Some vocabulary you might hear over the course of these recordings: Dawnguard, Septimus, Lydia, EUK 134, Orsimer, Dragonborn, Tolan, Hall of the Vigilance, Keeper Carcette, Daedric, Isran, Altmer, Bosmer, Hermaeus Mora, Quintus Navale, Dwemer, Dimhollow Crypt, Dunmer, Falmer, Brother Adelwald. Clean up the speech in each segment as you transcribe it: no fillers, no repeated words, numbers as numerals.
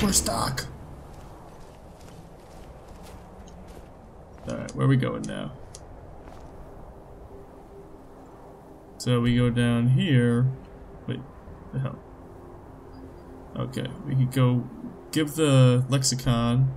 we're stuck. Alright, where are we going now? So we go down here. Wait, the hell? Okay, we can go give the lexicon.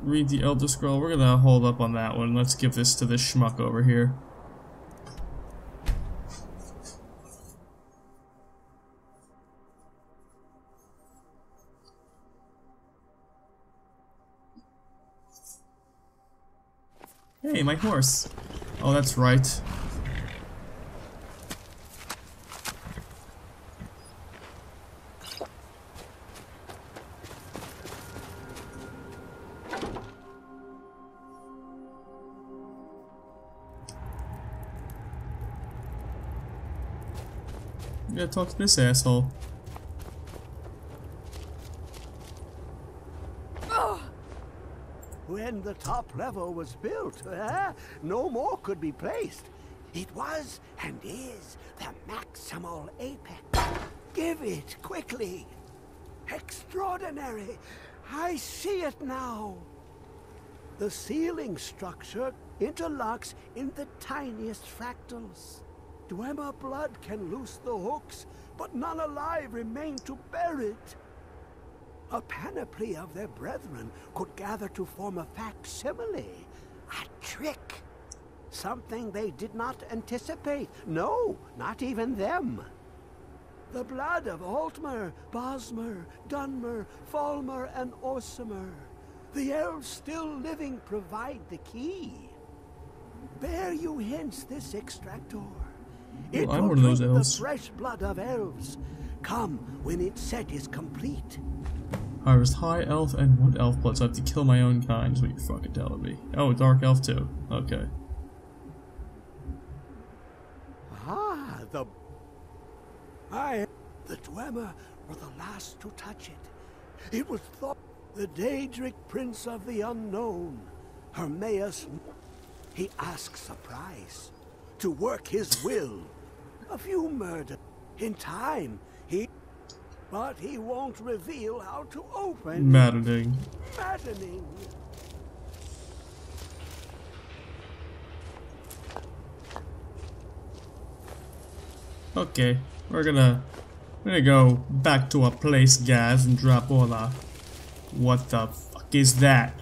Read the Elder Scroll. We're gonna hold up on that one. Let's give this to this schmuck over here. Hey, my horse. Oh, that's right. I'm gonna talk to this asshole. When the top level was built, no more could be placed. It was, and is, the maximal apex. Give it quickly. Extraordinary. I see it now. The ceiling structure interlocks in the tiniest fractals. Dwemer blood can loose the hooks, but none alive remain to bear it. A panoply of their brethren could gather to form a facsimile, a trick, something they did not anticipate. No, not even them. The blood of Altmer, Bosmer, Dunmer, Falmer, and Orsimer. The elves still living provide the key. Bear you hence this extractor. It will drink the fresh blood of elves. Come when its set is complete. Harvest high elf and wood elf blood, so I have to kill my own kind, is what you're fucking telling me. Oh, dark elf too. Okay. Ah, the Dwemer were the last to touch it. It was thought the Daedric Prince of the Unknown, Hermaeus. He asks a price to work his will. A few murders. In time, he. But he won't reveal how to open. Maddening. Maddening. Okay, we're gonna go back to our place, guys, and drop all our. What the fuck is that?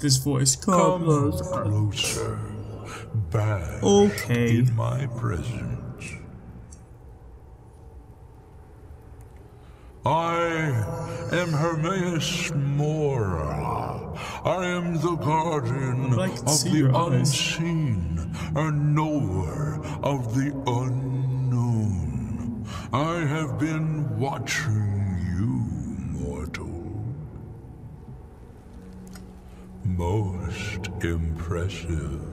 This voice comes closer. Back okay. In my presence. I am Hermaeus Mora. I am the guardian of the unseen and knower of the unknown. I have been watching you, mortal. Most impressive.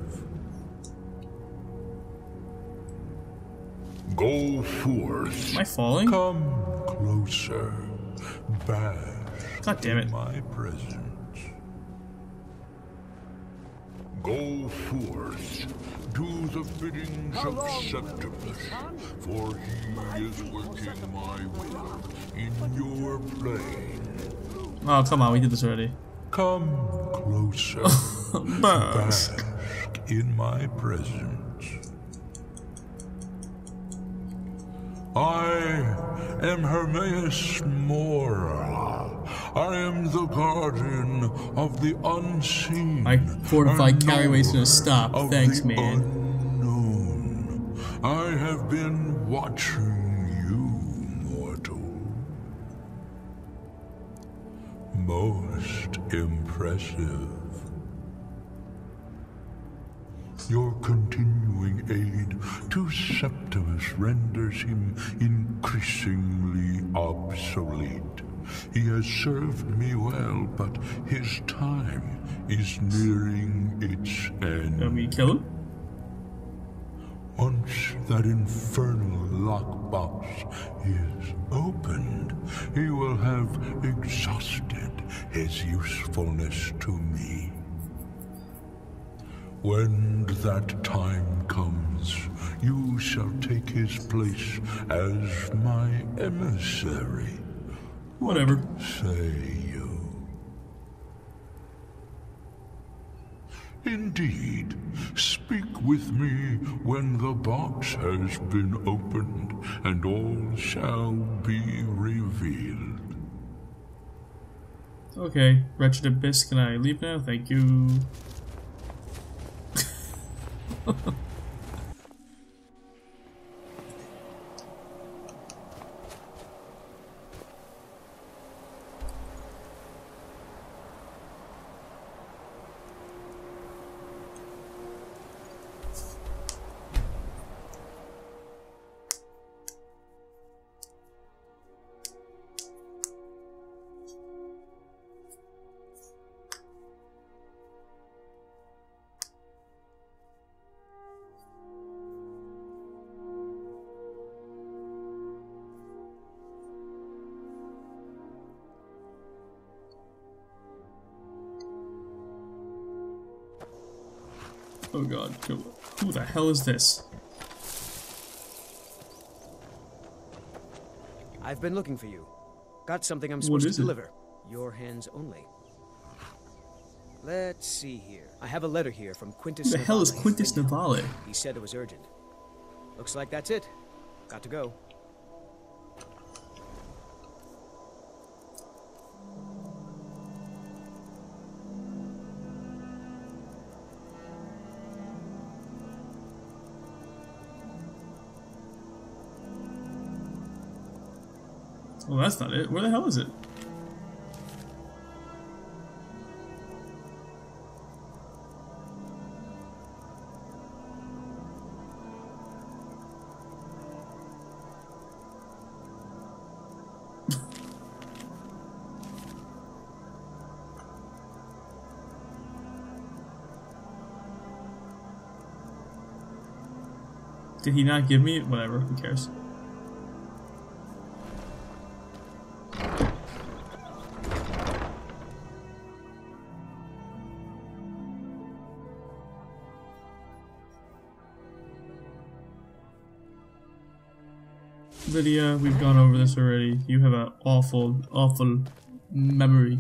Go forth. Am I falling? Come closer. Back. God damn it. My presence. Go forth. Do the biddings of Septimus, for he is working my will in your plane. Oh, come on. We did this already. Come closer. Bask in my presence. I am Hermaeus Mora. I am the guardian of the unseen. I fortify carryways to stop. Thanks, man. Unknown. I have been watching you, mortal. Most impressive. Your continuing aid to Septimus renders him increasingly obsolete. He has served me well, but his time is nearing its end. Can we kill him? Once that infernal lockbox is opened, he will have exhausted his usefulness to me. When that time comes, you shall take his place as my emissary. Whatever. Say you. Indeed, speak with me when the box has been opened, and all shall be revealed. Okay, Wretched Abyss, can I leave now? Thank you. Oh god, who the hell is this? I've been looking for you. Got something I'm supposed to deliver. Your hands only. Let's see here. I have a letter here from Quintus Navale. Who the hell is Quintus Navale? He said it was urgent. Looks like that's it. Got to go. Well, that's not it. Where the hell is it? Did he not give me it? Whatever, who cares? Lydia, we've gone over this already. You have an awful, awful memory.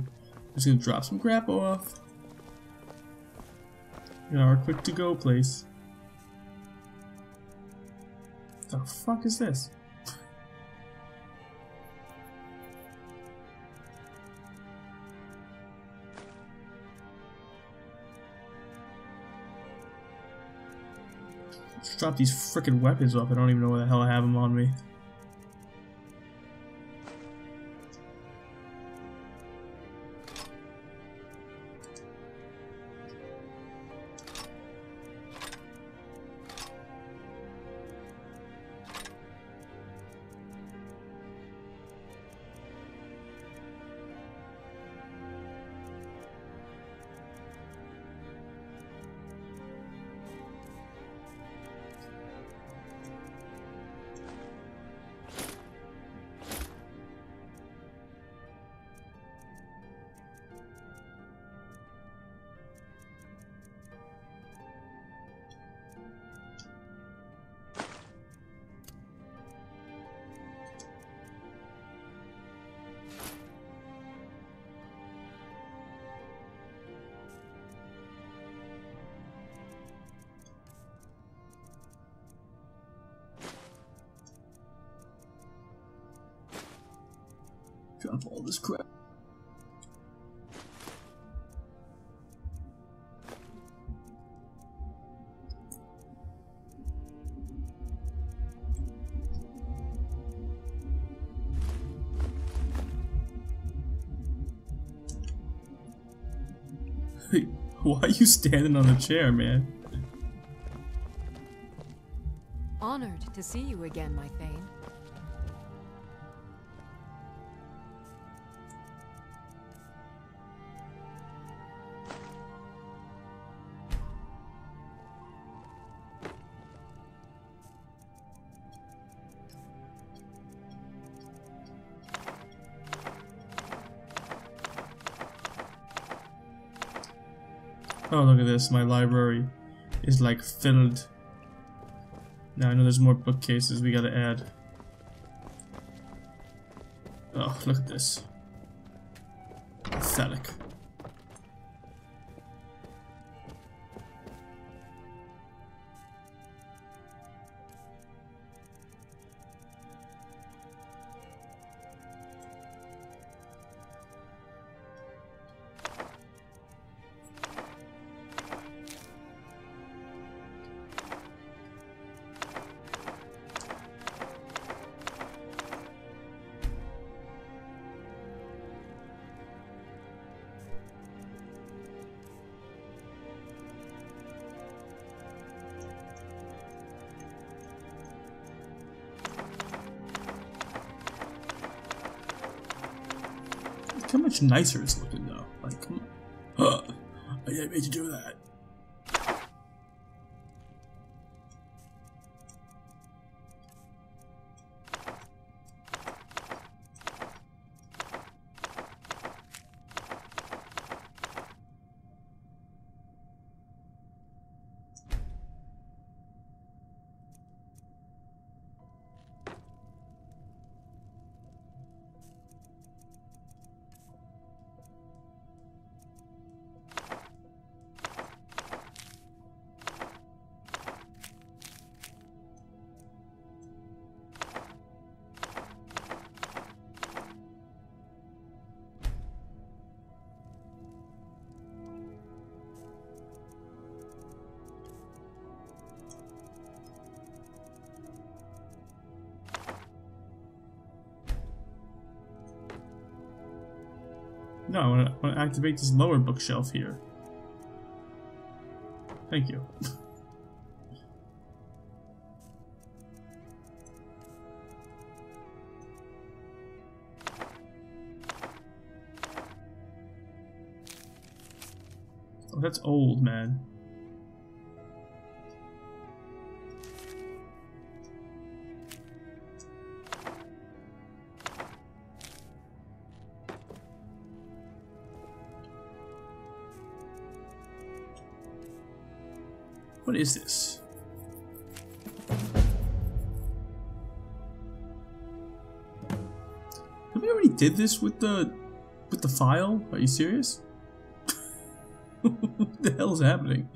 Just gonna drop some crap off. In our quick to go place. The fuck is this? Just drop these frickin' weapons off. I don't even know where the hell I have them on me. Drop all this crap. Why are you standing on the chair, man? Honored to see you again, my Thane. Oh, look at this, my library. is like filled. Now I know there's more bookcases we gotta add. Oh, look at this. Pathetic. How much nicer it's looking though. Like, come on. I didn't mean to do that. No, I want to activate this lower bookshelf here. Thank you. Oh, that's old, man. What is this? Have we already did this with the file? Are you serious? What the hell is happening?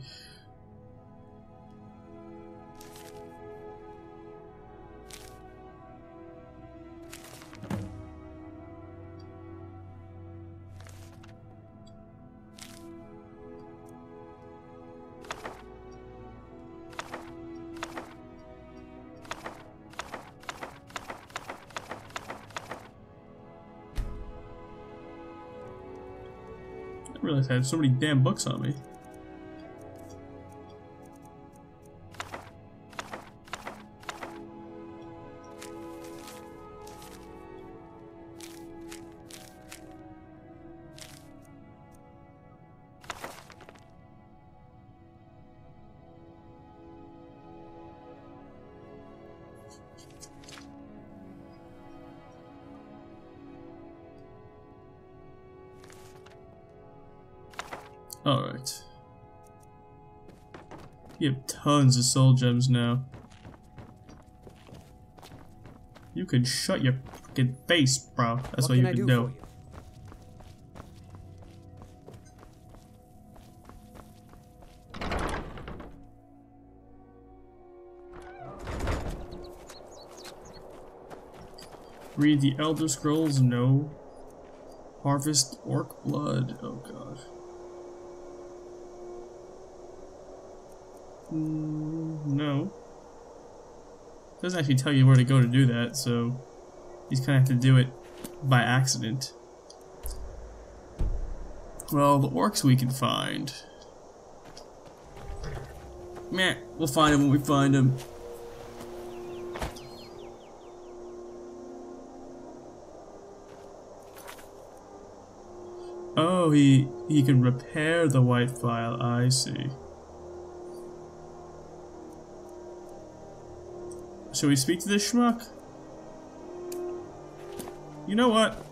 I realize I have so many damn books on me. Alright. You have tons of soul gems now. You can shut your fucking face, bro. That's what you can do. Read the Elder Scrolls? No. Harvest orc blood. Oh god. No. Doesn't actually tell you where to go to do that, so you just kind of have to do it by accident. Well, the orcs we can find. Meh, we'll find them when we find them. Oh, he can repair the white file, I see. Shall we speak to this schmuck? You know what?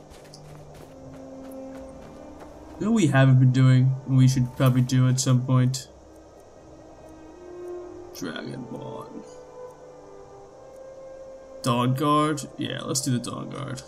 You know we haven't been doing, and we should probably do at some point. Dragonborn. Dawnguard? Yeah, let's do the Dawnguard.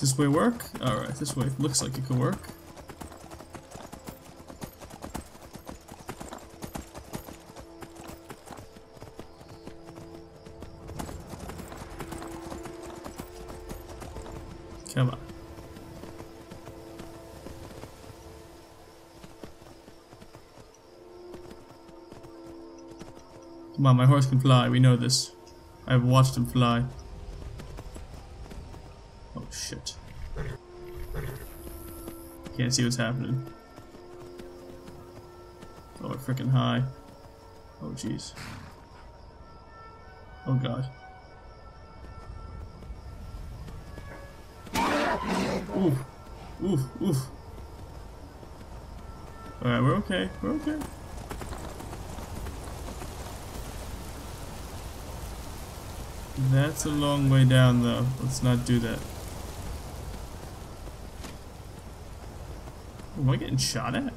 Does this way work? Alright, this way looks like it could work. Come on. Come on, my horse can fly, we know this. I've watched him fly. Shit. Can't see what's happening. Oh, we're freaking high. Oh, jeez. Oh, God. Oof. Oof. Oof. Alright, we're okay. We're okay. That's a long way down, though. Let's not do that. Am I getting shot at?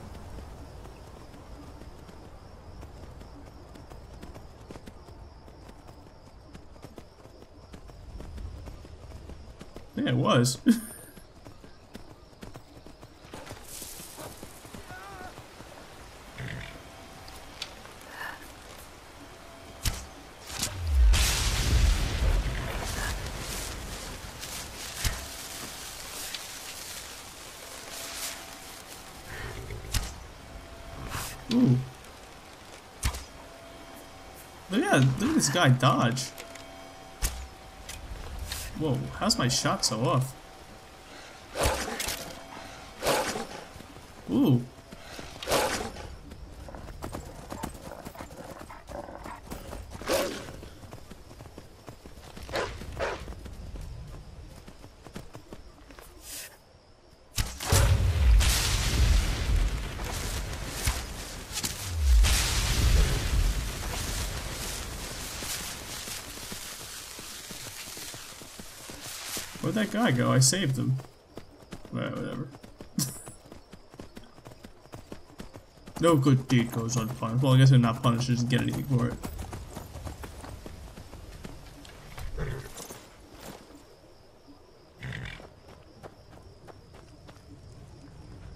Yeah, it was. Ooh. Look at this guy dodge. Whoa, how's my shot so off? Ooh. Where'd that guy go? I saved him. Alright, whatever. No good deed goes unpunished. Well, I guess I'm not punished, I just didn't get anything for it.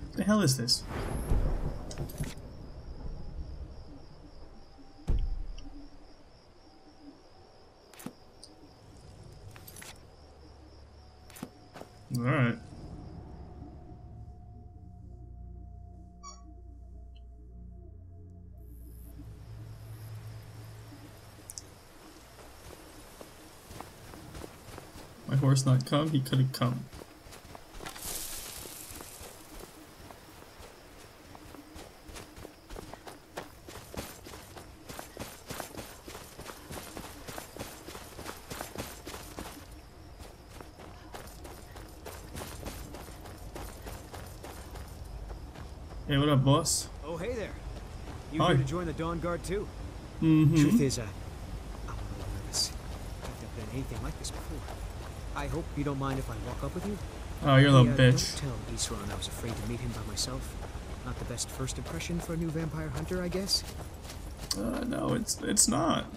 What the hell is this? Alright. My horse not come? He could have come. Hey, what up, boss? Oh, hey there. You here to join the Dawnguard too? Mm-hmm. Truth is, I'm a little nervous. I've never done anything like this before. I hope you don't mind if I walk up with you. Oh, you're a little bitch. Don't tell Isran I was afraid to meet him by myself. Not the best first impression for a new vampire hunter, I guess. No, it's not.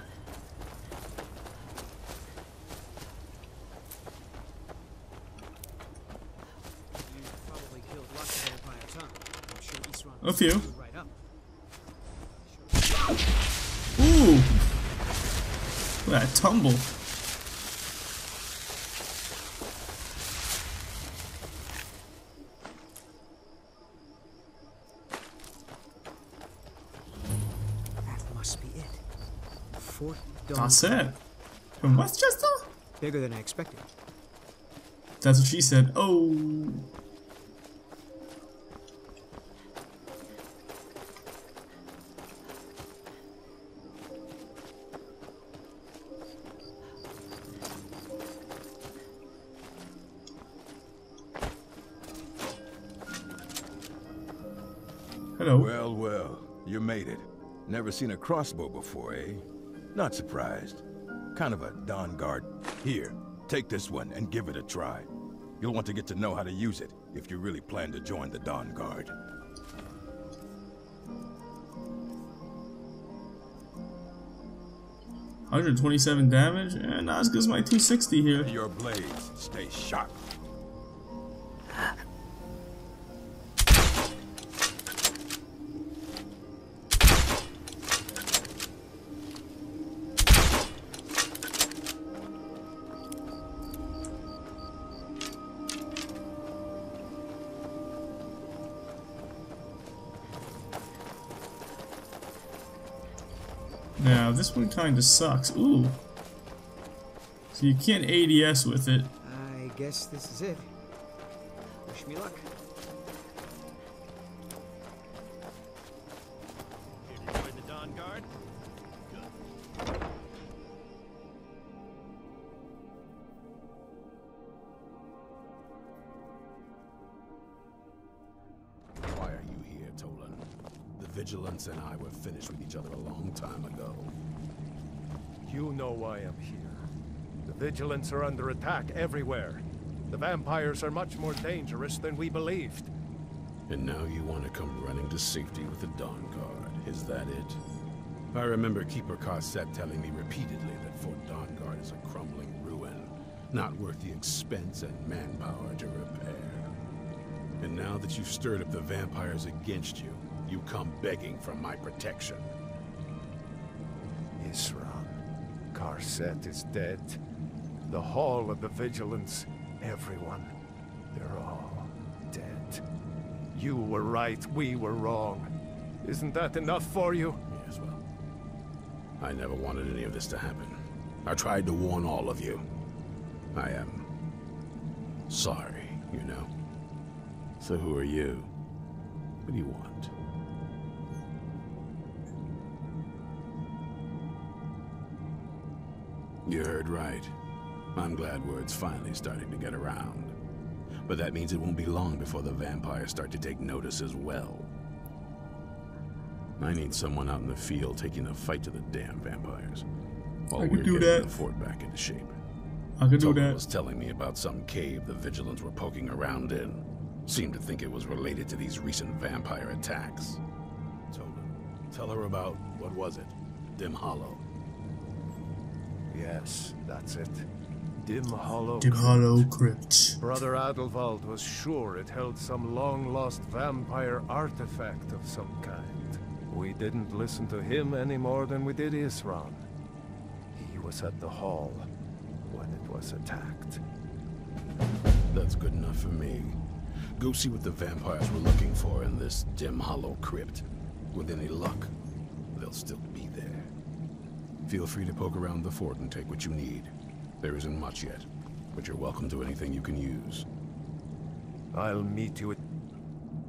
A few. tumble. That must be it. Fort Dawn. That's it. From Westchester? Bigger than I expected. That's what she said. Oh. Hello. Well, well, you made it. Never seen a crossbow before, eh? Not surprised. Kind of a Dawnguard. Here, take this one and give it a try. You'll want to get to know how to use it if you really plan to join the Dawnguard. $127 damage? Eh, not as good as my 260 here. Your blades stay sharp. Now, this one kind of sucks. Ooh. So you can't ADS with it. I guess this is it. Wish me luck. Did you join the Dawnguard? Good. Why are you here, Tolan? The Vigilance and I were finished with each other a long time ago. You know why I'm here. The Vigilance are under attack everywhere. The vampires are much more dangerous than we believed. And now you want to come running to safety with the Dawnguard, is that it? I remember Keeper Carcette telling me repeatedly that Fort Dawnguard is a crumbling ruin, not worth the expense and manpower to repair. And now that you've stirred up the vampires against you, you come begging for my protection. Isran, Carcette is dead. The Hall of the Vigilance, everyone, they're all dead. You were right, we were wrong. Isn't that enough for you? Yes, well, I never wanted any of this to happen. I tried to warn all of you. I am sorry, you know. So who are you? What do you want? You heard right. I'm glad word's finally starting to get around. But that means it won't be long before the vampires start to take notice as well. I need someone out in the field taking a fight to the damn vampires. While we're getting the fort back into shape. I could do that. Someone was telling me about some cave the Vigilants were poking around in. Seemed to think it was related to these recent vampire attacks. Tell her about, what was it? Dimhollow. Yes, that's it. Dimhollow Crypt. Brother Adelwald was sure it held some long-lost vampire artifact of some kind. We didn't listen to him any more than we did Isran. He was at the hall when it was attacked. That's good enough for me. Go see what the vampires were looking for in this Dimhollow Crypt. With any luck, they'll still be there. Feel free to poke around the fort and take what you need. There isn't much yet, but you're welcome to anything you can use. I'll meet you at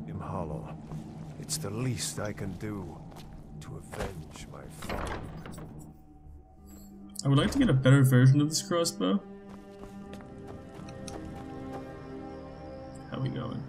Dimhollow. It's the least I can do to avenge my father. I would like to get a better version of this crossbow. How are we going?